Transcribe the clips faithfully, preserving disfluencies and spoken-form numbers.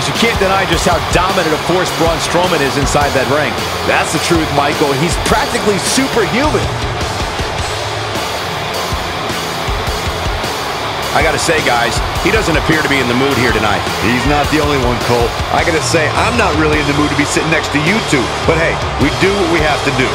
guys, you can't deny just how dominant a force Braun Strowman is inside that ring. That's the truth, Michael. He's practically superhuman. I gotta say, guys, he doesn't appear to be in the mood here tonight. He's not the only one, Cole. I gotta say, I'm not really in the mood to be sitting next to you two. But hey, we do what we have to do.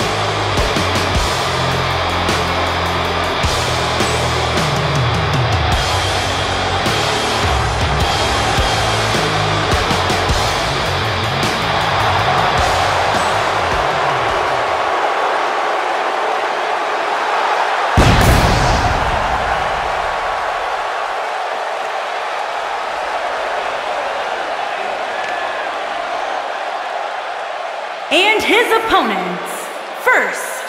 And his opponents, first,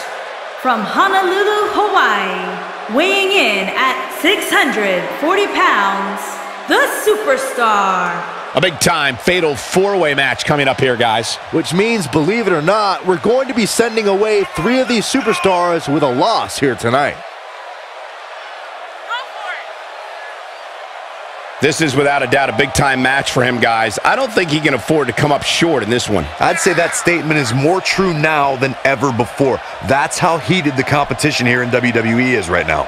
from Honolulu, Hawaii, weighing in at six hundred forty pounds, the Superstar. A big-time fatal four-way match coming up here, guys. Which means, believe it or not, we're going to be sending away three of these superstars with a loss here tonight. This is without a doubt a big-time match for him, guys. I don't think he can afford to come up short in this one. I'd say that statement is more true now than ever before. That's how heated the competition here in W W E is right now.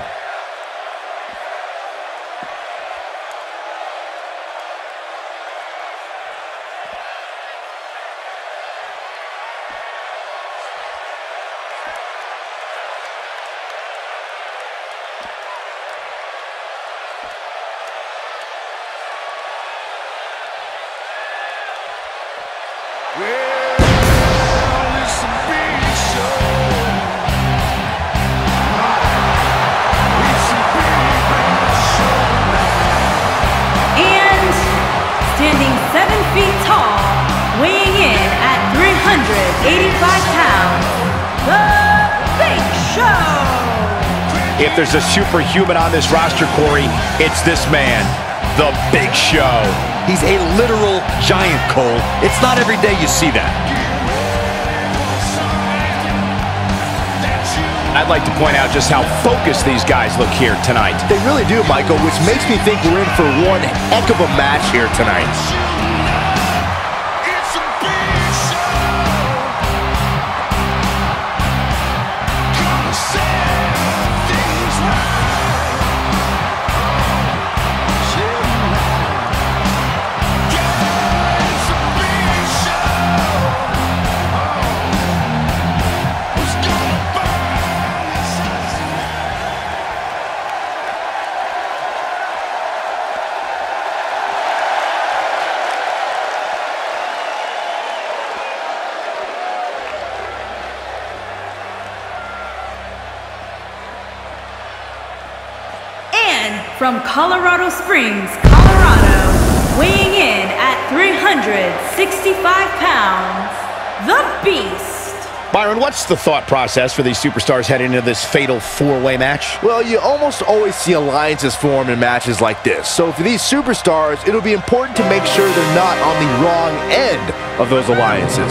eighty-five pounds, The Big Show! If there's a superhuman on this roster, Corey, it's this man, The Big Show. He's a literal giant, Cole. It's not every day you see that. I'd like to point out just how focused these guys look here tonight. They really do, Michael, which makes me think we're in for one heck of a match here tonight. From Colorado Springs, Colorado, weighing in at three hundred sixty-five pounds, The Beast. Byron, what's the thought process for these superstars heading into this fatal four-way match? Well, you almost always see alliances form in matches like this. So for these superstars, it'll be important to make sure they're not on the wrong end of those alliances.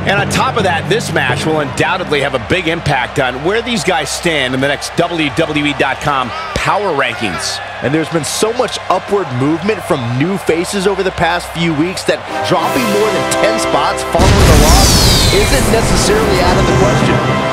And on top of that, this match will undoubtedly have a big impact on where these guys stand in the next W W E dot com power rankings. And there's been so much upward movement from new faces over the past few weeks that dropping more than ten spots following a loss isn't necessarily out of the question.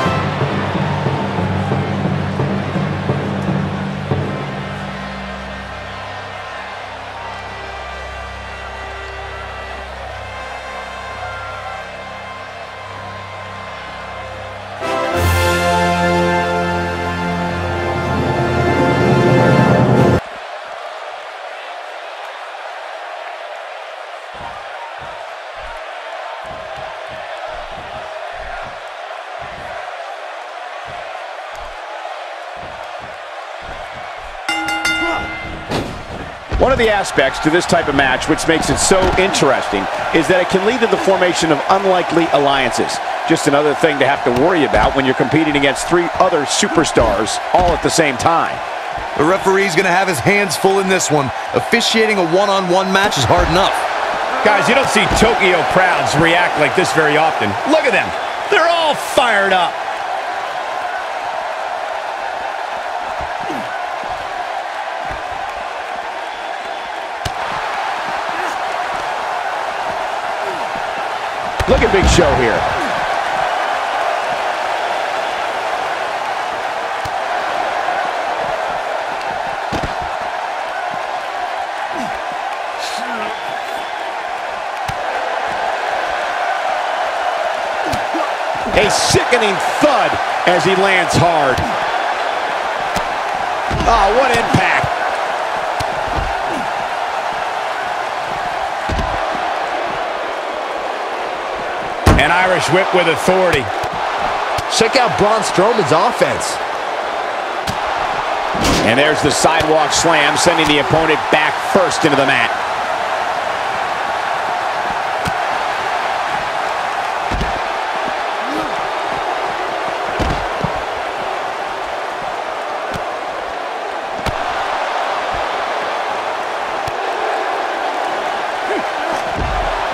One of the aspects to this type of match which makes it so interesting is that it can lead to the formation of unlikely alliances. Just another thing to have to worry about when you're competing against three other superstars all at the same time. The referee's going to have his hands full in this one. Officiating a one-on-one match is hard enough. Guys, you don't see Tokyo crowds react like this very often. Look at them. They're all fired up. Look at Big Show here. A sickening thud as he lands hard. Oh, what impact. An Irish whip with authority. Check out Braun Strowman's offense. And there's the sidewalk slam, sending the opponent back first into the mat.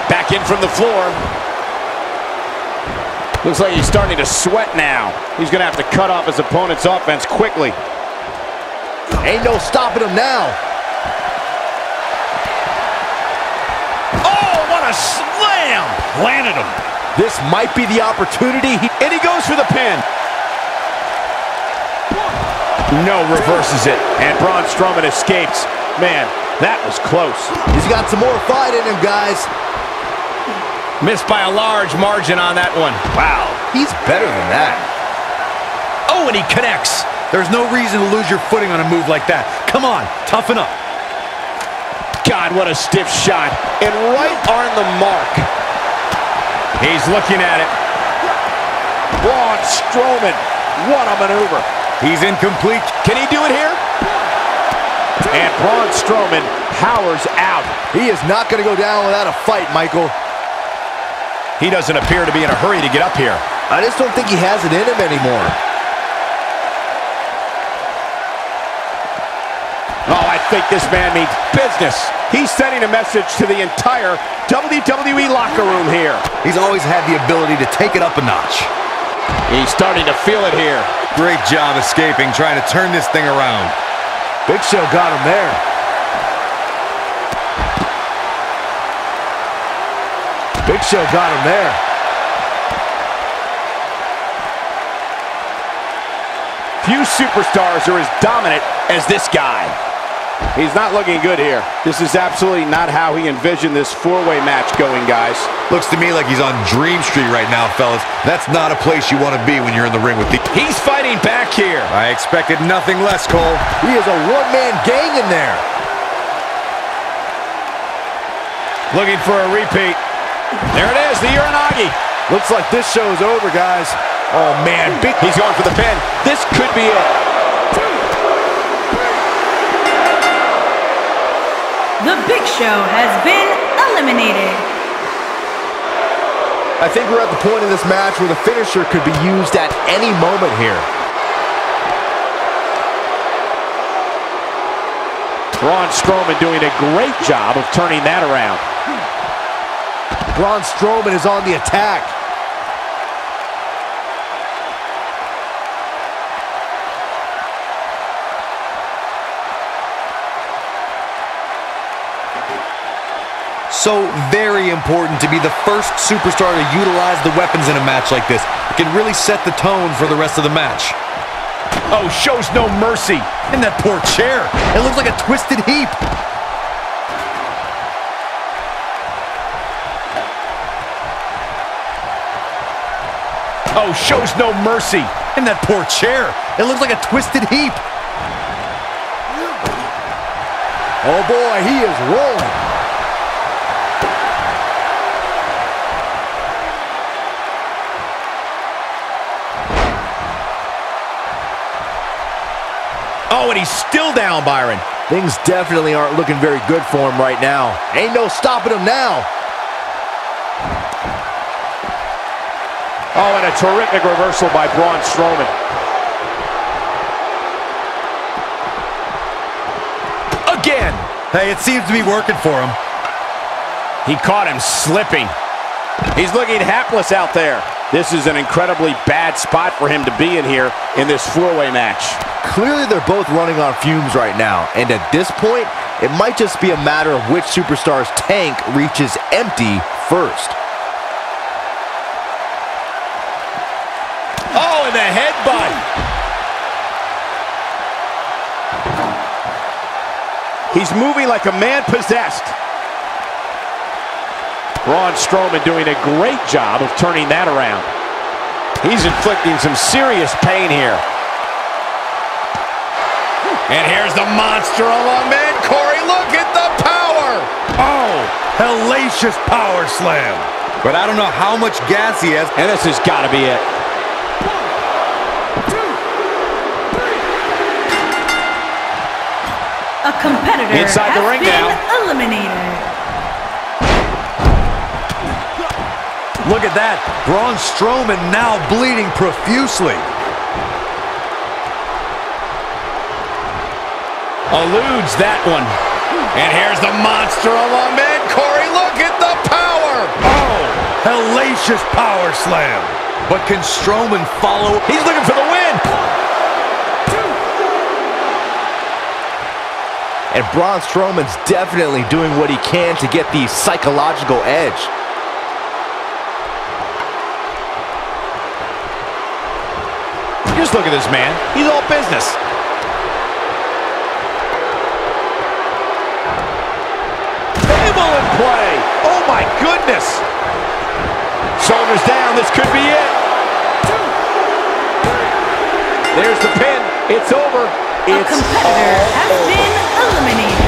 Back in from the floor. Looks like he's starting to sweat now. He's gonna have to cut off his opponent's offense quickly. Ain't no stopping him now. Oh, what a slam! Planted him. This might be the opportunity. He, and he goes for the pin. No, reverses it. And Braun Strowman escapes. Man, that was close. He's got some more fight in him, guys. Missed by a large margin on that one. Wow, he's better than that. Oh, and he connects. There's no reason to lose your footing on a move like that. Come on, toughen up. God, what a stiff shot. And right on the mark. He's looking at it. Braun Strowman, what a maneuver. He's incomplete. Can he do it here? And Braun Strowman powers out. He is not going to go down without a fight, Michael. He doesn't appear to be in a hurry to get up here. I just don't think he has it in him anymore. Oh, I think this man means business. He's sending a message to the entire W W E locker room here. He's always had the ability to take it up a notch. He's starting to feel it here. Great job escaping, trying to turn this thing around. Big Show got him there. Big Show got him there. Few superstars are as dominant as this guy. He's not looking good here. This is absolutely not how he envisioned this four-way match going, guys. Looks to me like he's on Dream Street right now, fellas. That's not a place you want to be when you're in the ring with the... He's fighting back here. I expected nothing less, Cole. He is a one-man gang in there. Looking for a repeat. There it is, the Uranagi. Looks like this show is over, guys. Oh, man. Big, he's going for the pin. This could be it. The Big Show has been eliminated. I think we're at the point in this match where the finisher could be used at any moment here. Braun Strowman doing a great job of turning that around. Braun Strowman is on the attack. So very important to be the first superstar to utilize the weapons in a match like this. It can really set the tone for the rest of the match. Oh, shows no mercy. And that poor chair. It looks like a twisted heap. Oh, shows no mercy. And that poor chair. It looks like a twisted heap. Oh, boy, he is rolling. Oh, and he's still down, Byron. Things definitely aren't looking very good for him right now. Ain't no stopping him now. Oh, and a terrific reversal by Braun Strowman. Again! Hey, it seems to be working for him. He caught him slipping. He's looking hapless out there. This is an incredibly bad spot for him to be in here in this four-way match. Clearly, they're both running on fumes right now. And at this point, it might just be a matter of which superstar's tank reaches empty first. Oh, and the headbutt. He's moving like a man possessed. Braun Strowman doing a great job of turning that around. He's inflicting some serious pain here. And here's the monster of a man, Corey. Look at the power. Oh, hellacious power slam. But I don't know how much gas he has. And this has got to be it. One, two, three. A competitor inside the ring now. Eliminated. Look at that. Braun Strowman now bleeding profusely. Eludes that one. And here's the monster of a man, Corey. Look at the power. Oh, hellacious power slam. But can Strowman follow? He's looking for the win. Two. And Braun Strowman's definitely doing what he can to get the psychological edge. Just look at this man. He's all business. Table in play. Oh my goodness. Shoulders down. This could be it. There's the pin. It's over. It's a competitor has been eliminated.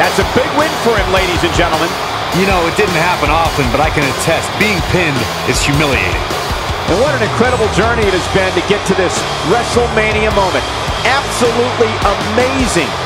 That's a big win for him, ladies and gentlemen. You know, it didn't happen often, but I can attest, being pinned is humiliating. And what an incredible journey it has been to get to this WrestleMania moment. Absolutely amazing.